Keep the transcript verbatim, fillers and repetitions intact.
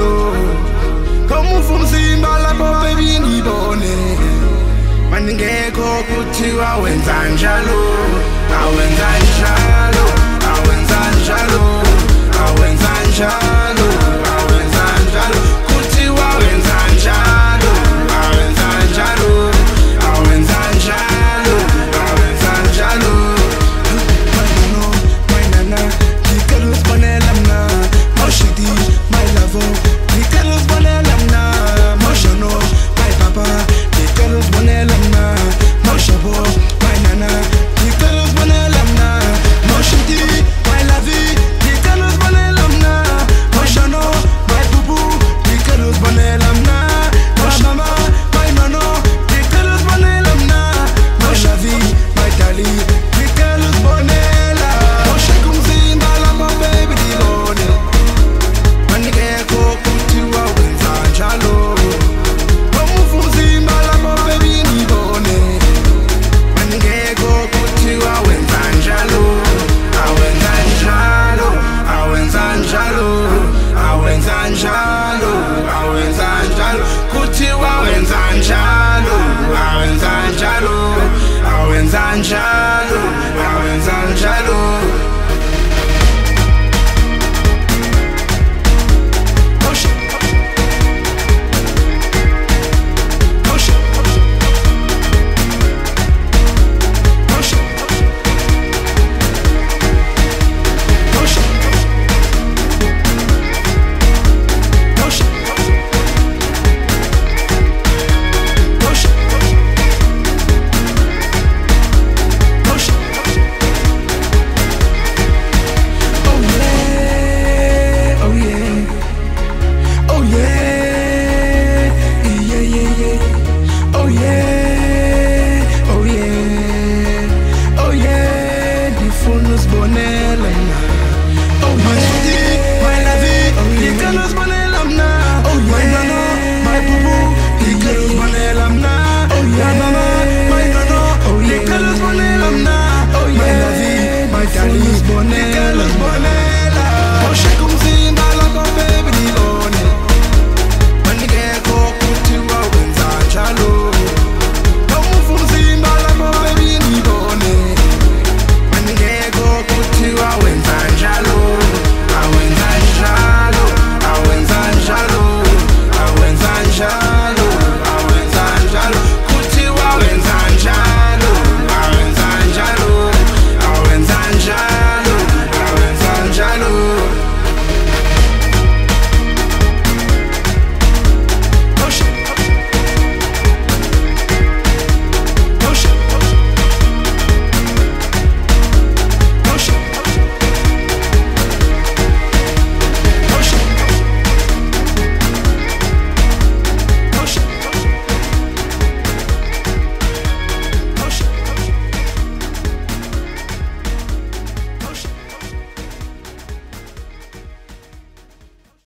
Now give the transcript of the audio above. njalo Kama ufumzimba lapho baby ngibone Maningekho kuthiwa wenza njalo Awenza njalo, awenza njalo, awenza njalo, awenza njalo Kuthiwa wenza njalo, awenza njalo, awenza njalo, awenza njalo Manano, manana, ngikelus bonelamna Moshiti, my love, ngikelus bonelamna Moshano, my papa, ngikelus bonelamna Moshabo, my nana, ngikelus bonelamna Moshiti, my lavi, ngikelus bonelamna Moshano, my pupu, ngikelus bonelamna Moshama, my mano, ngikelus bonelamna Moshavi, my tali, ngikelus bonela Moshakumzimba lama baby dilone Manigekho kuthiwa wenza njalo Nomufumzimba lama baby ngibone Manigekho kuthiwa wenza njalo Awenza njalo, awenza njalo, awenza njalo, awenza njalo Kuthiwa wenza njalo, awenza njalo, awenza njalo, awenza njalo Yeah